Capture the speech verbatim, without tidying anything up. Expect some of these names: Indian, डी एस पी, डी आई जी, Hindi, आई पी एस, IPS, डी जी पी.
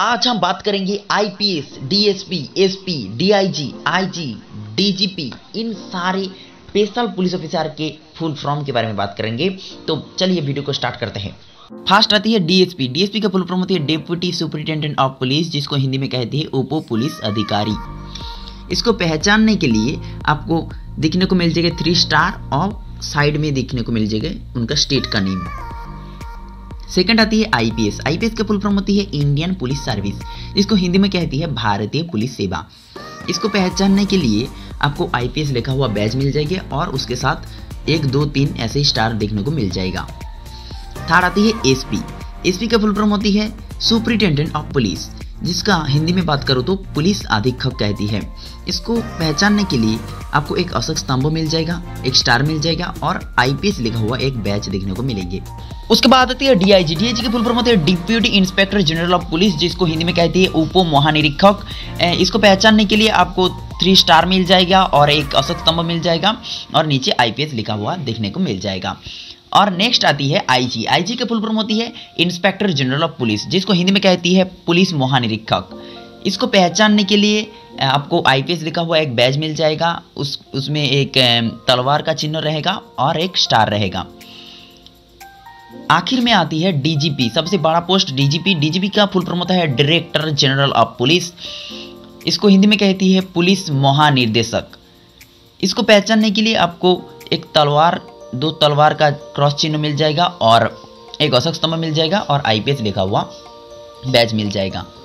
आज हम बात करेंगे आई पी एस, डी एस पी, S P, डी आई जी, I G, डी जी पी, इन सारे स्पेशल पुलिस ऑफिसर के फुल फॉर्म के बारे में बात करेंगे। तो चलिए वीडियो को स्टार्ट करते हैं। फर्स्ट आती है डी एस पी। डी एस पी का फुल फॉर्म होती है डेप्यूटी सुपरिटेंडेंट ऑफ पुलिस, जिसको हिंदी में कहते हैं उप पुलिस अधिकारी। इसको पहचानने के लिए आपको दिखने को मिल जाएगा थ्री स्टार और साइड में दिखने को मिल जाएगा उनका स्टेट का नेम। सेकंड आती है आई पी एस। आई पी एस का फुल फॉर्म होती है इंडियन पुलिस सर्विस, इसको हिंदी में कहती है भारतीय पुलिस सेवा। इसको पहचानने के लिए आपको आई पी एस लिखा हुआ बैज मिल जाएगा और उसके साथ एक दो तीन ऐसे स्टार देखने को मिल जाएगा। थर्ड आती है एस पी। एस पी का फुल फॉर्म होती है सुपरिटेंडेंट ऑफ पुलिस, जिसका हिंदी में बात करो तो पुलिस अधीक्षक कहती है। इसको पहचानने के लिए आपको एक अशोक स्तंभ मिल जाएगा, एक स्टार मिल जाएगा और आई पी एस लिखा हुआ एक बैच देखने को मिलेंगे। उसके बाद आती है डी आई जी। डी आई जी की फुल फॉर्म होती है deputy inspector general of police, जिसको हिंदी में कहती है उप महानिरीक्षक। इसको पहचानने के लिए आपको थ्री स्टार मिल जाएगा और एक अशोक स्तंभ मिल जाएगा और नीचे आई पी एस लिखा हुआ देखने को मिल जाएगा। और नेक्स्ट आती है आई जी। आई जी के फुल फॉर्म होती है इंस्पेक्टर जनरल ऑफ पुलिस, जिसको हिंदी में कहती है पुलिस महानिरीक्षक। इसको पहचानने के लिए आपको आई पी एस लिखा हुआ एक बैज मिल जाएगा, उस उसमें एक तलवार का चिन्ह रहेगा और एक स्टार रहेगा। आखिर में आती है डी जी पी। सबसे बड़ा post डी जी पी। डी जी पी का फुल फॉर्म होता है डायरेक्टर जनरल ऑफ पुलिस, इसको हिंदी में कहती है पुलिस महानिर्देशक। इसको पहचानने के लिए आपको एक तलवार, दो तलवार का क्रॉस चिन्ह मिल जाएगा और एक अशोक स्तंभ मिल जाएगा और आई पी एस लिखा हुआ बैज मिल जाएगा।